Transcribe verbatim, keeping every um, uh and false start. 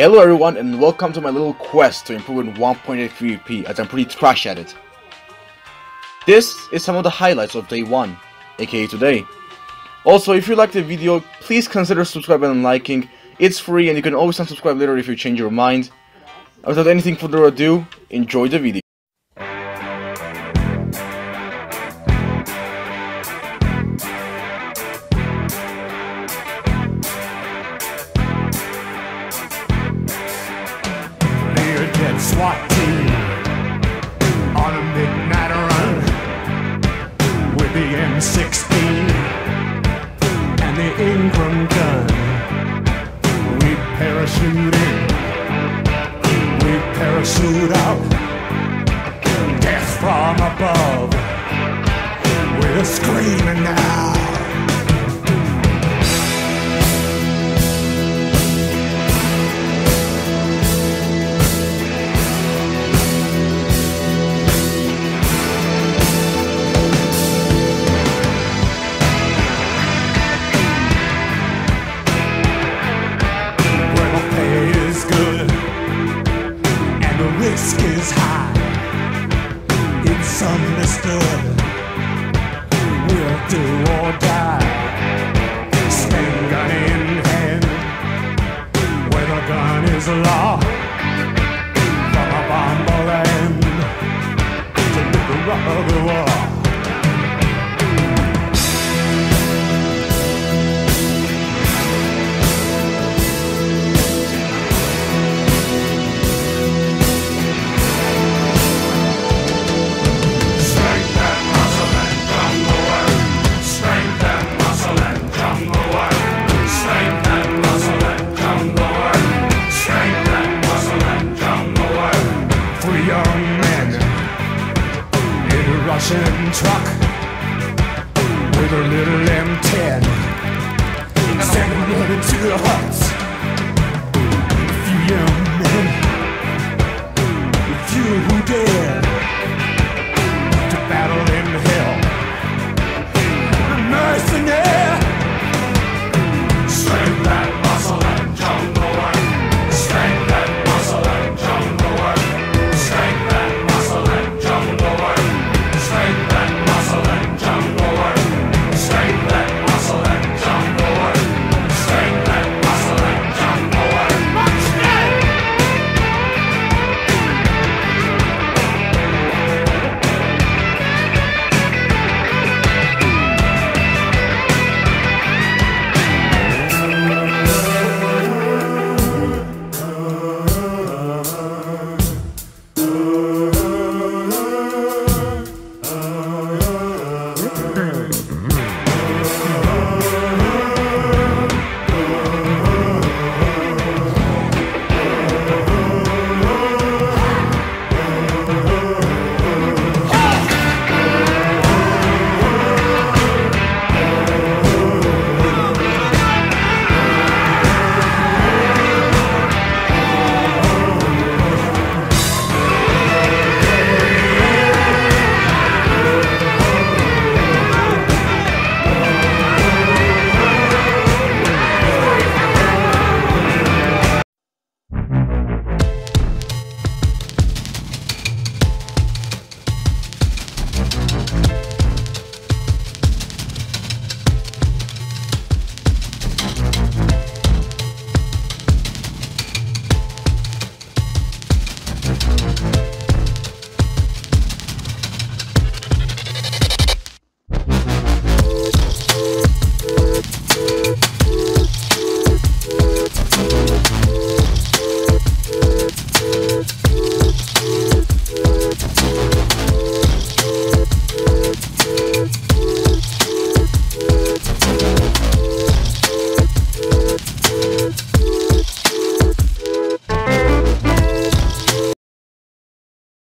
Hello everyone and welcome to my little quest to improve in one point eight PvP, as I'm pretty trash at it. This is some of the highlights of day one, aka today. Also, if you liked the video, please consider subscribing and liking. It's free and you can always unsubscribe later if you change your mind. Without anything further ado, enjoy the video. SWAT team on a midnight run with the M sixteen and the Ingram gun. We parachute in, we parachute out, death from above, we're screaming now. Risk is high, it's understood, we'll do or die, stand gun in hand, where the gun is law, from a bomberland to the rubber war. Truck with a little M ten, send them to the huts.